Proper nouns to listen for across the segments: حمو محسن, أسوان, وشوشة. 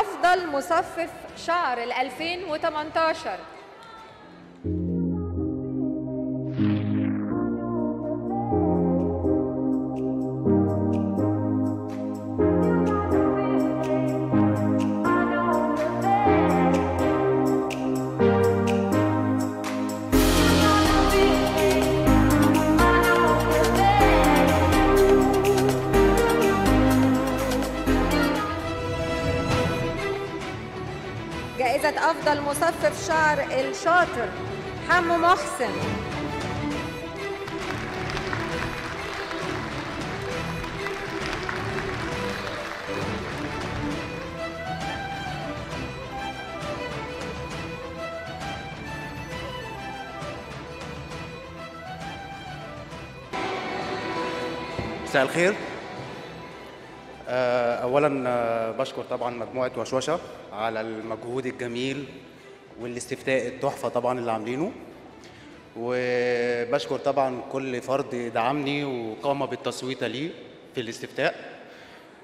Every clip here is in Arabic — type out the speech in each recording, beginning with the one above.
أفضل مصفف شعر 2018. جائزة أفضل مصفف شعر الشاطر حمو محسن. مساء الخير. أولاً بشكر طبعاً مجموعة وشوشة على المجهود الجميل والاستفتاء التحفة طبعاً اللي عاملينه، وبشكر طبعاً كل فرد دعمني وقام بالتصويت لي في الاستفتاء،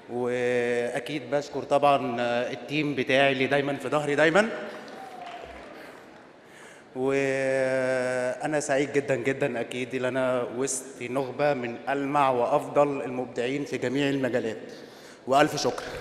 وأكيد بشكر طبعاً التيم بتاعي اللي دايماً في ظهري دايماً، وأنا سعيد جداً جداً أكيد إن أنا وسط نخبة من ألمع وأفضل المبدعين في جميع المجالات. وألف شكر.